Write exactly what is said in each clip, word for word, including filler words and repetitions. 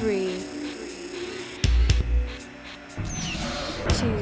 Three, two,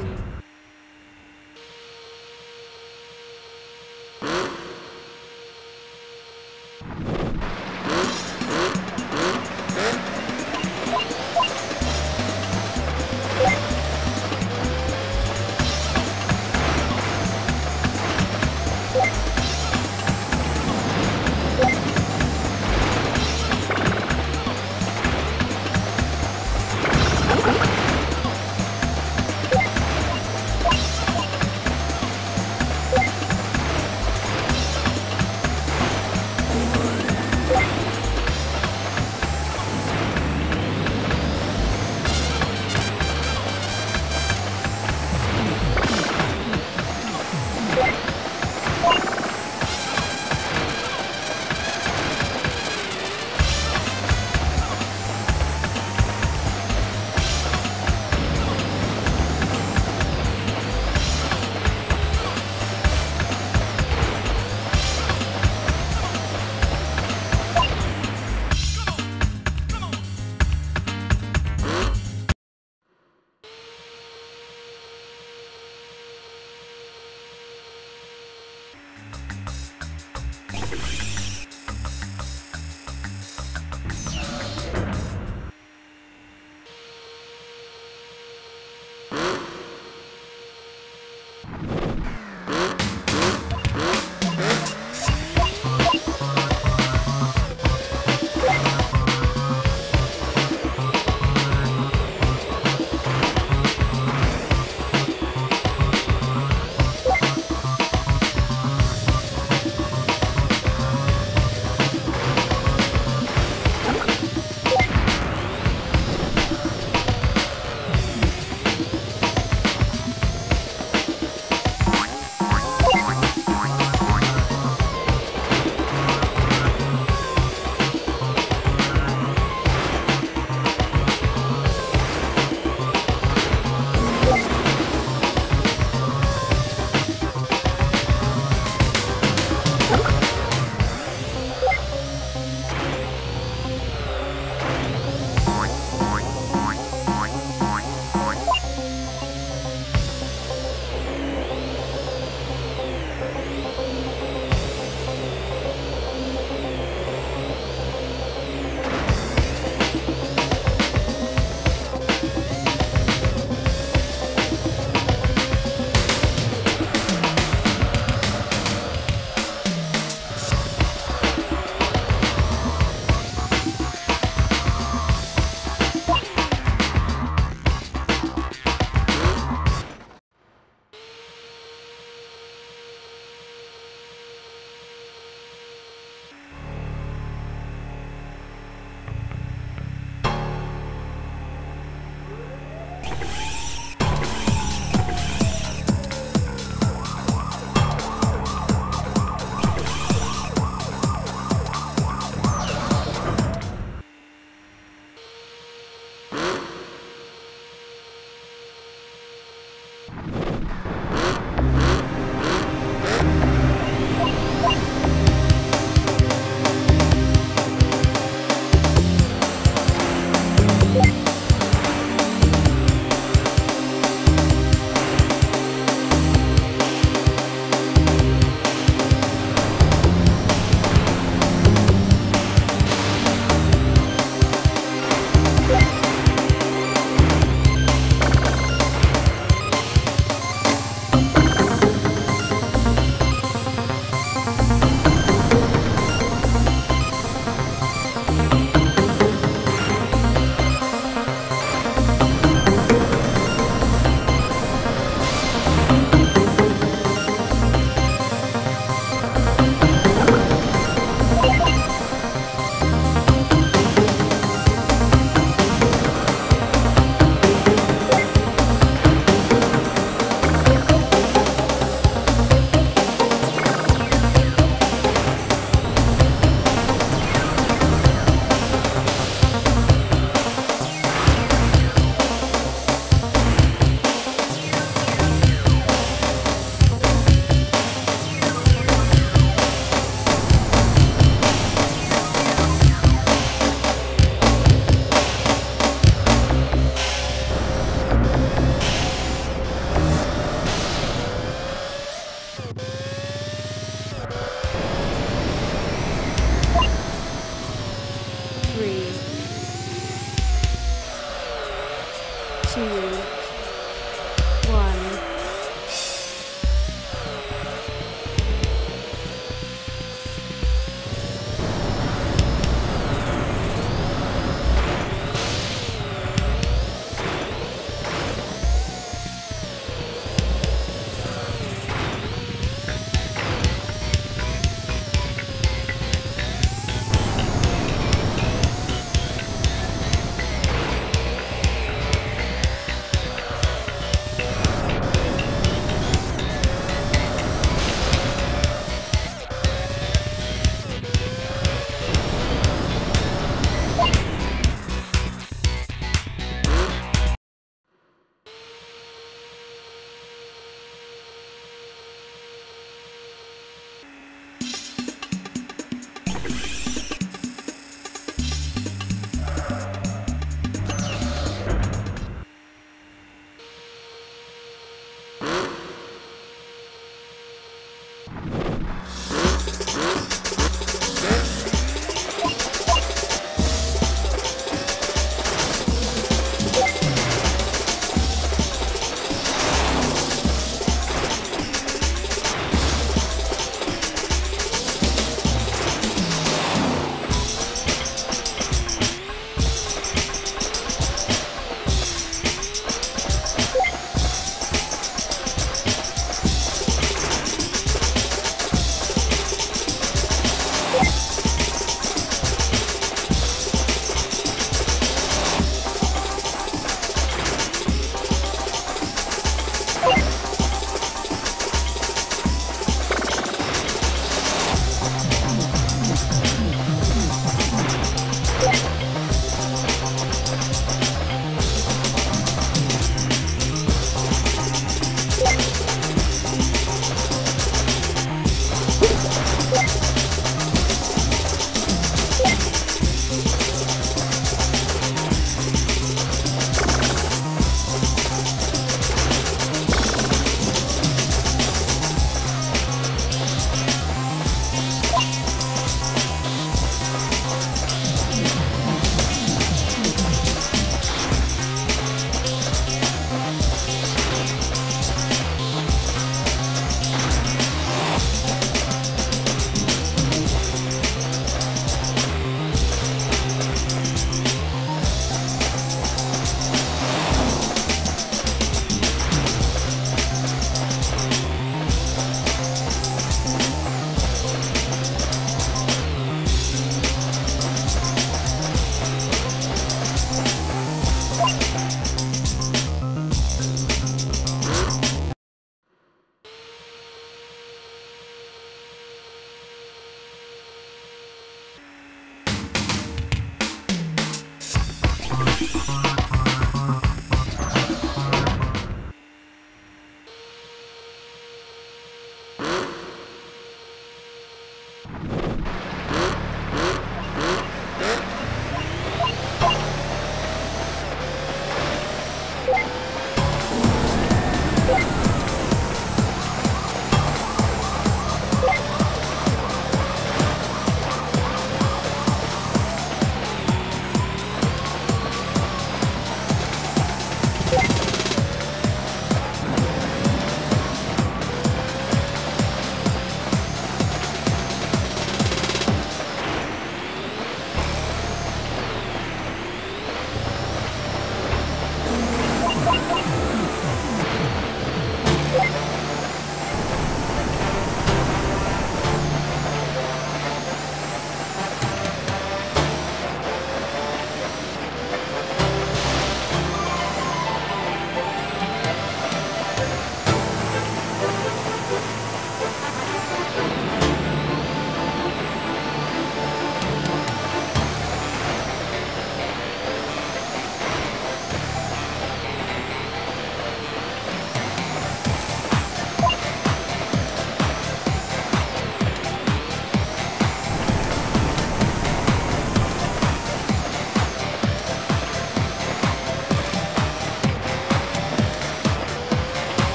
two, one.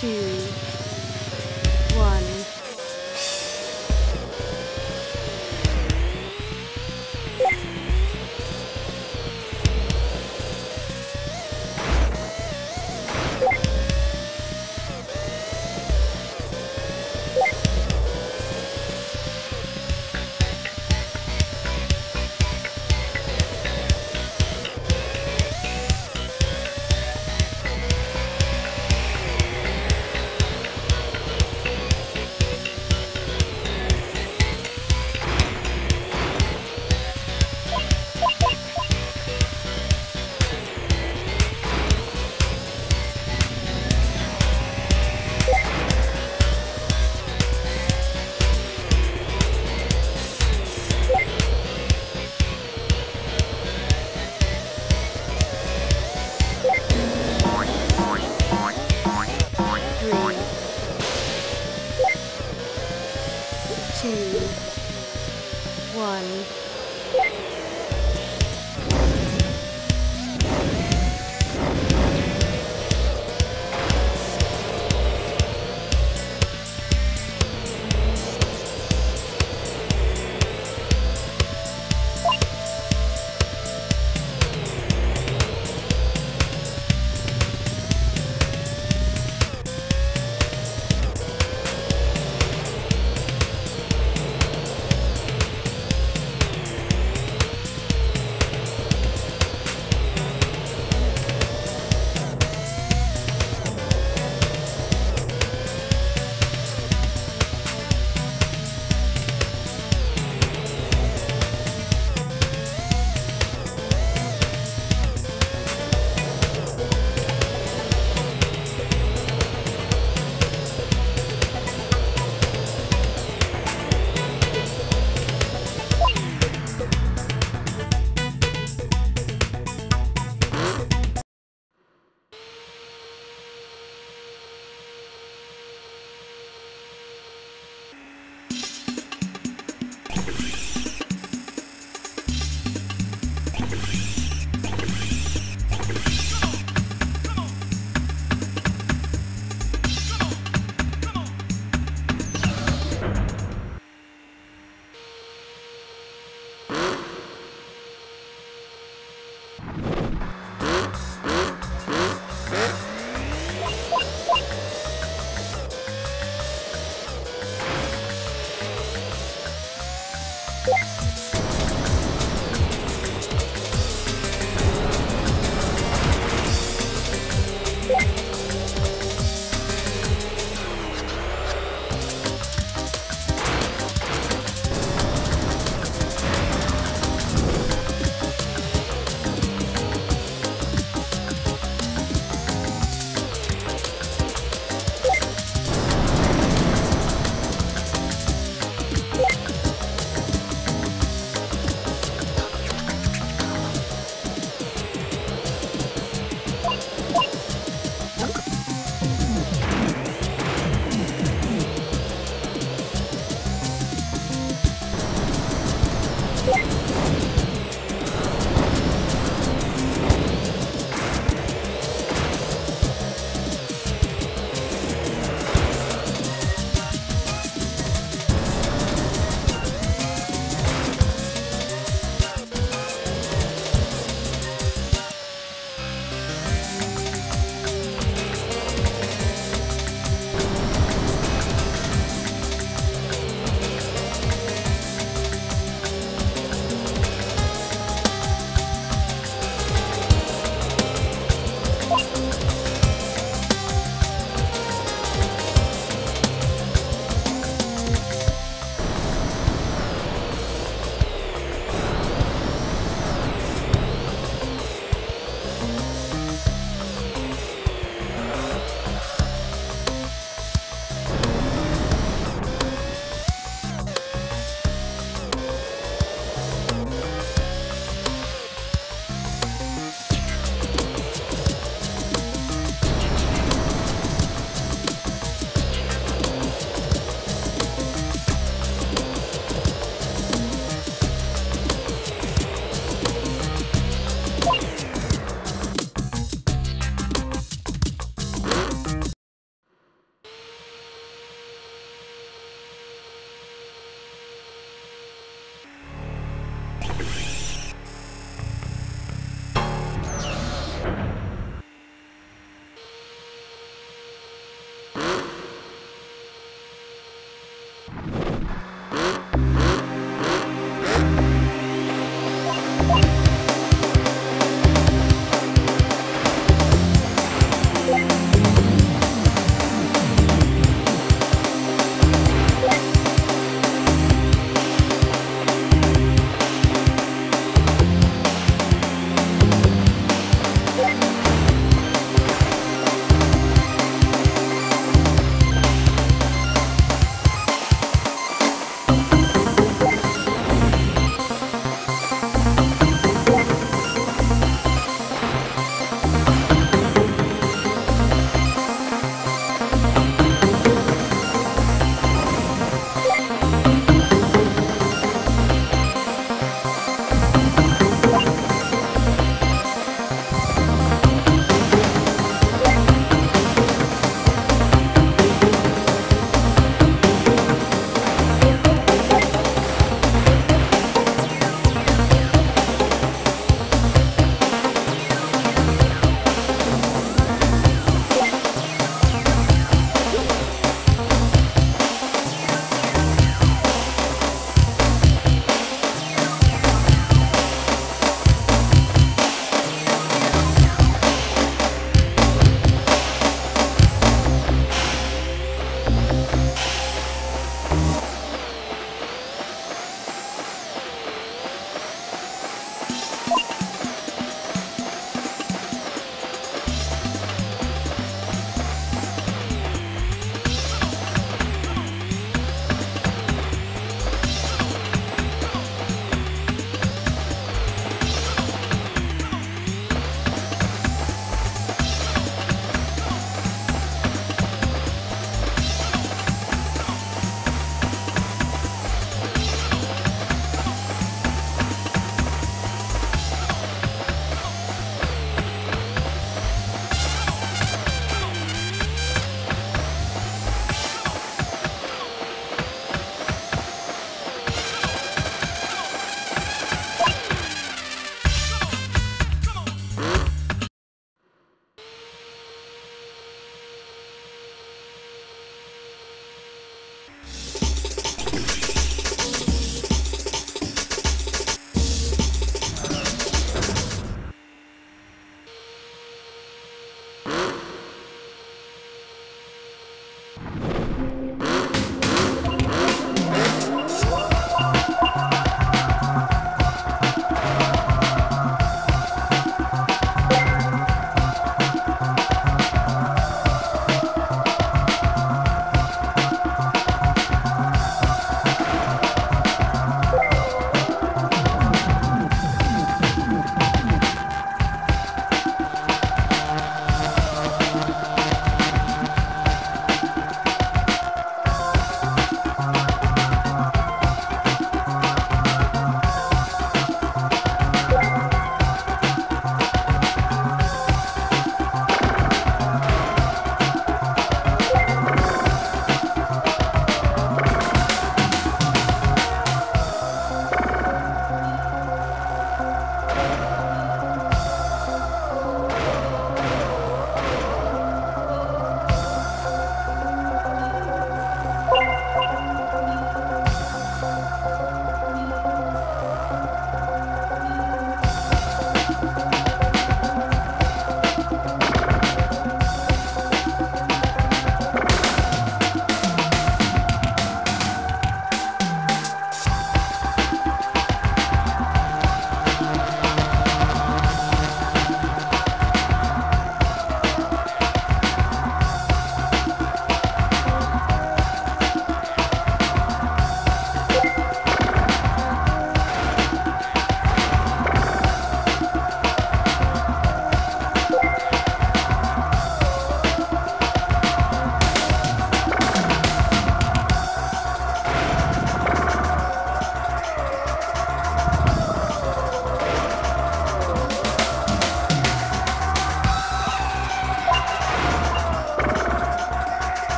two, one. Two, one.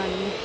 one. You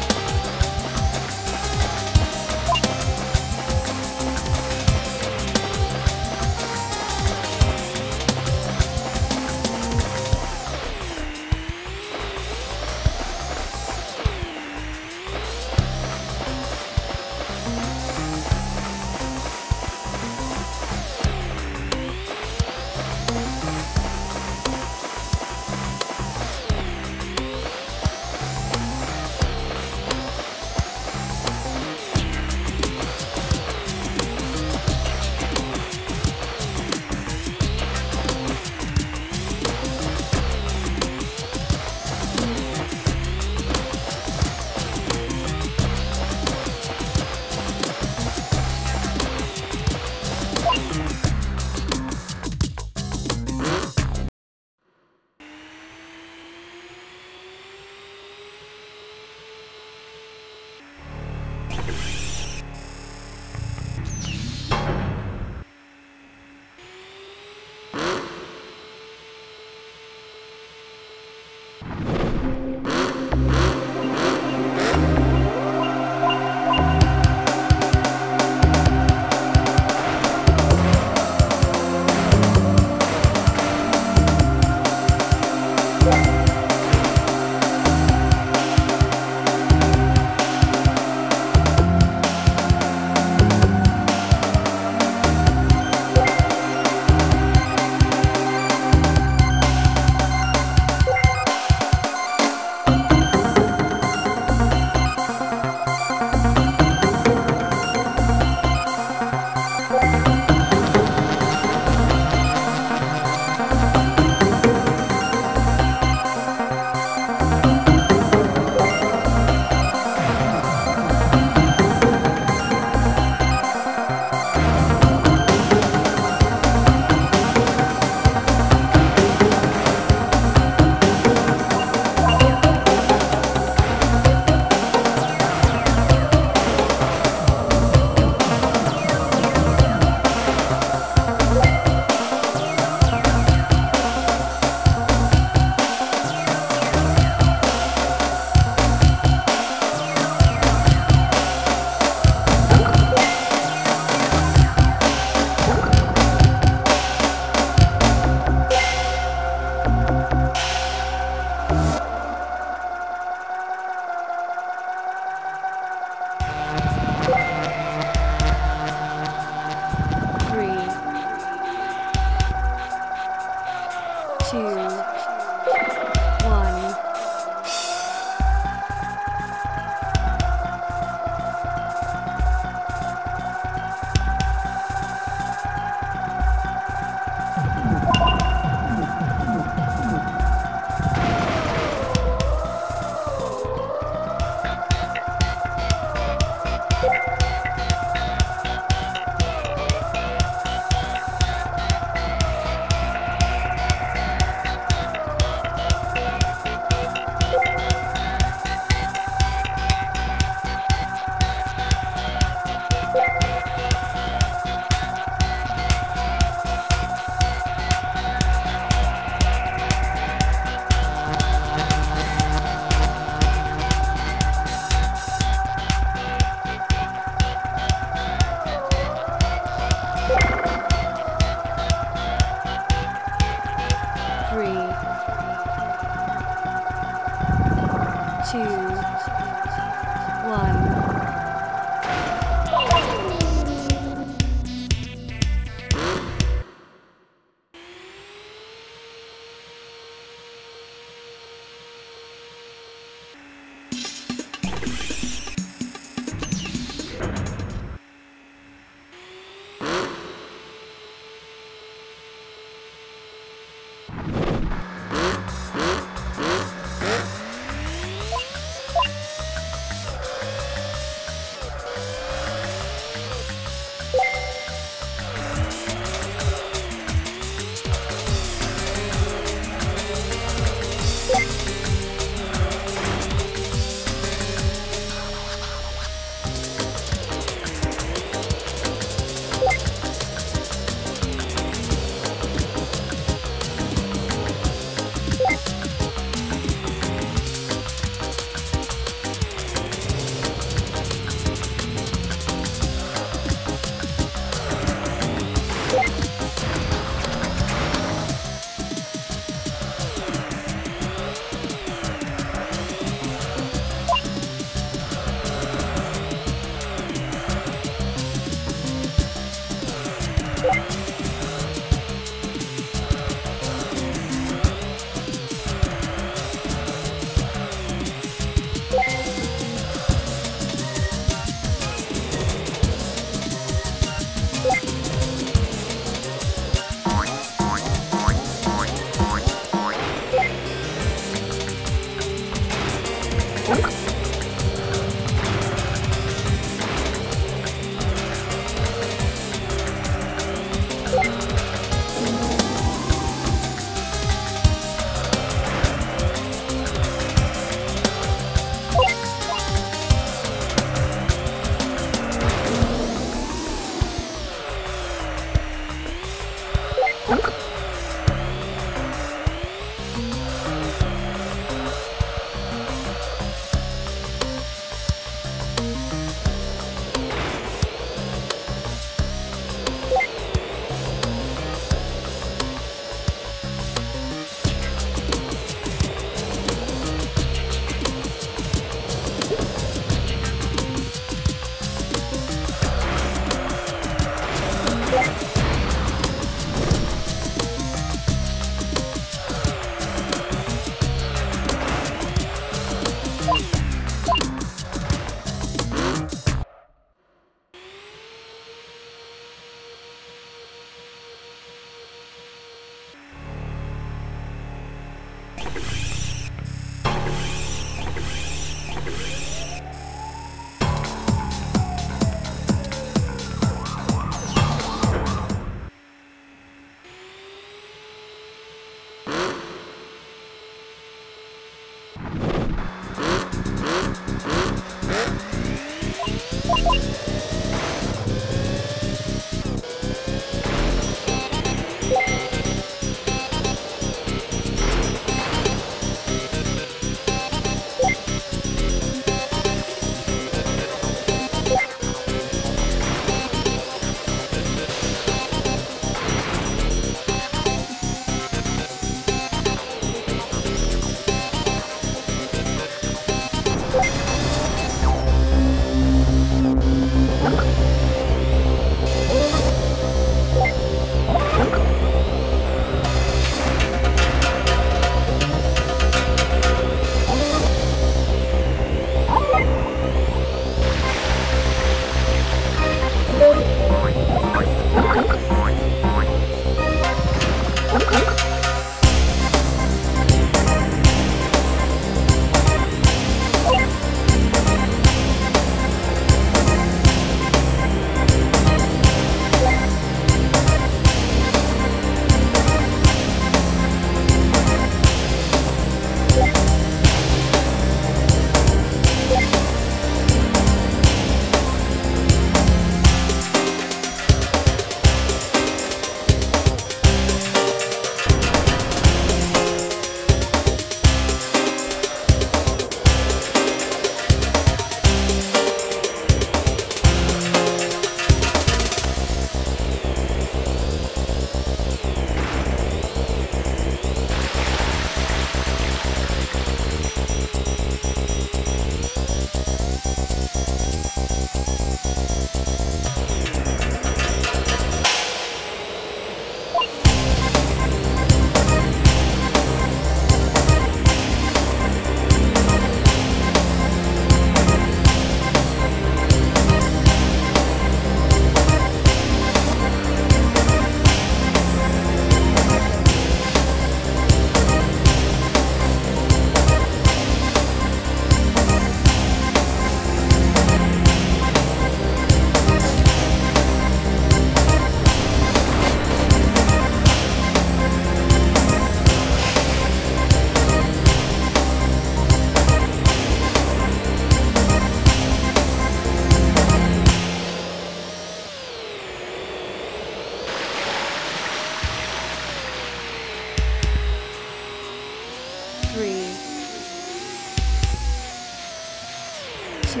two,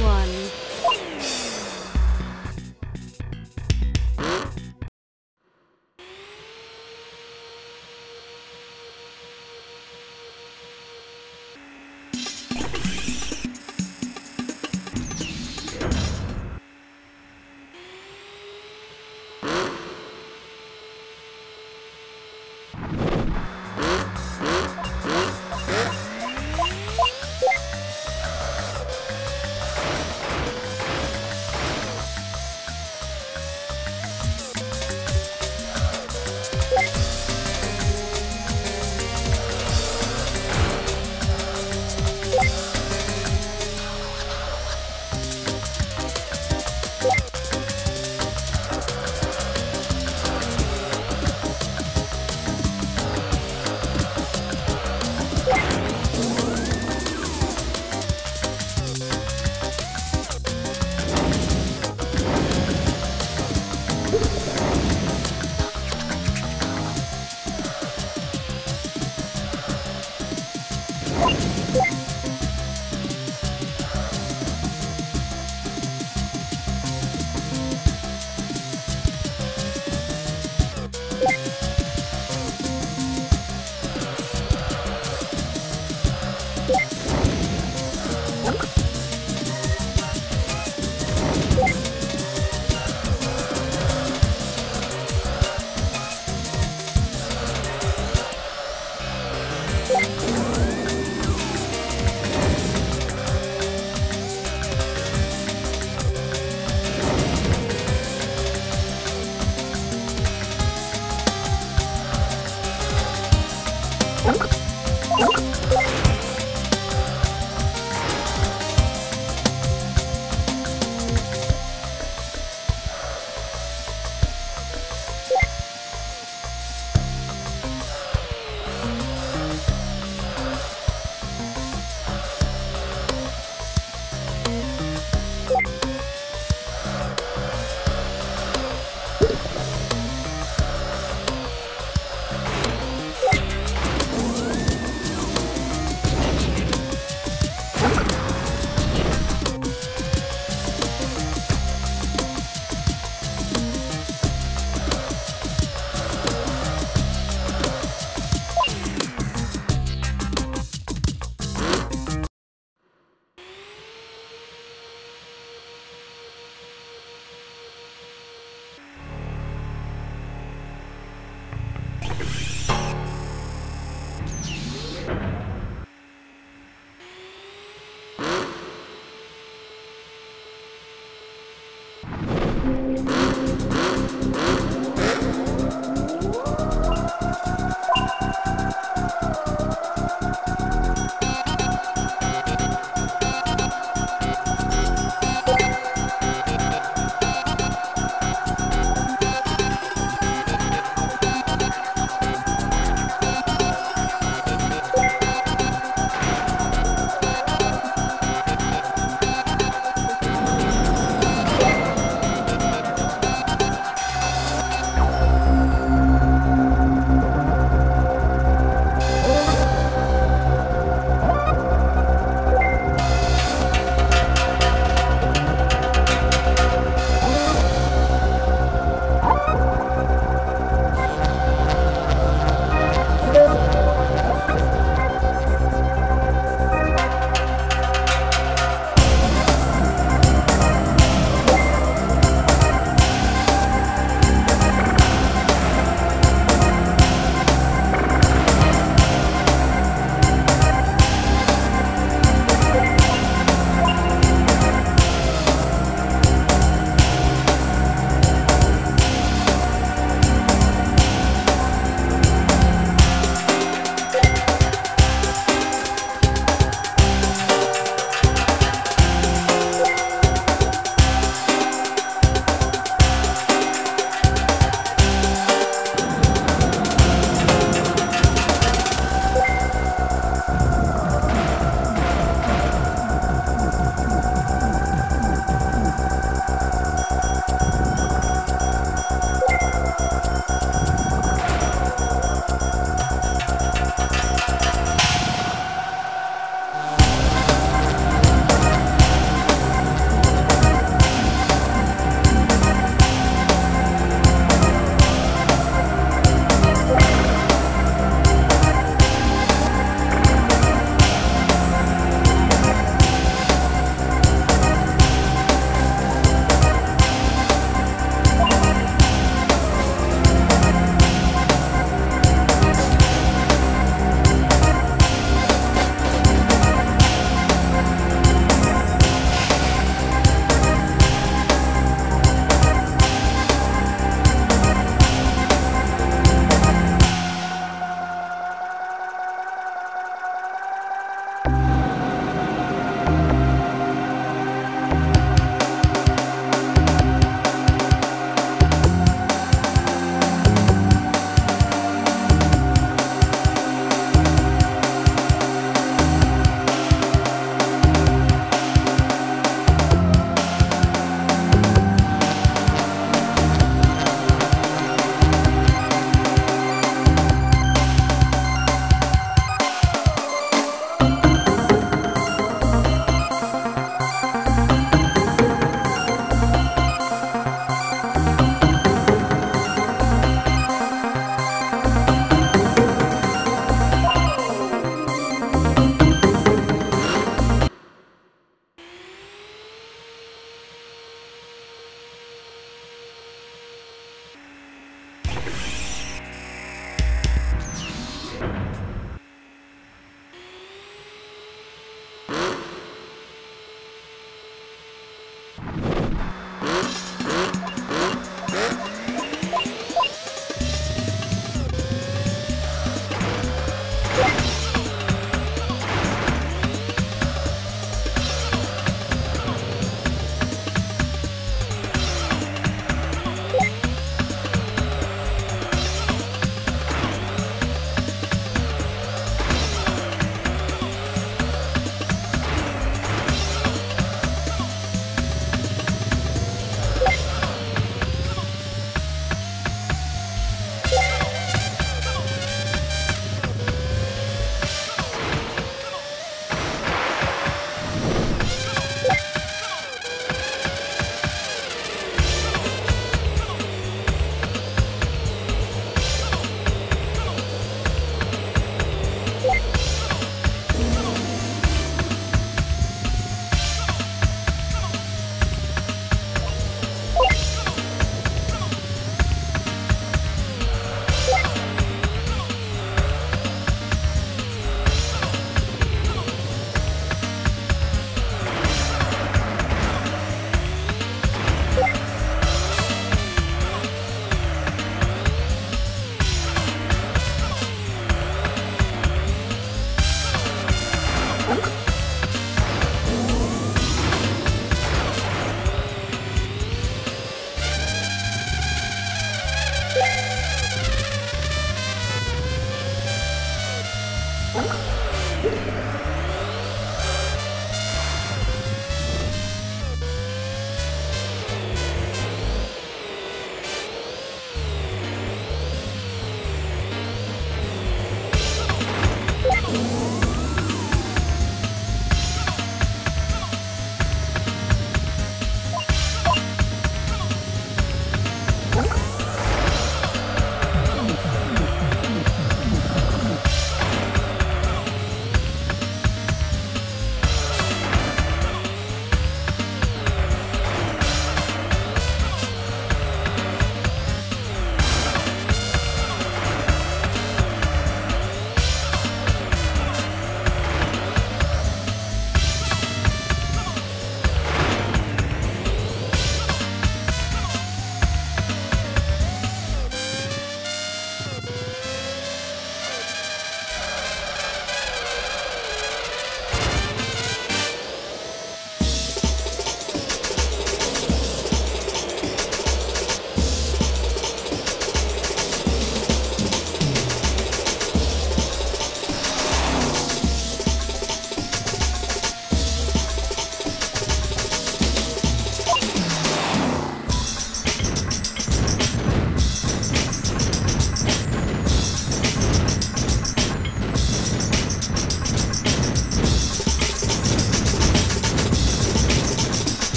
one.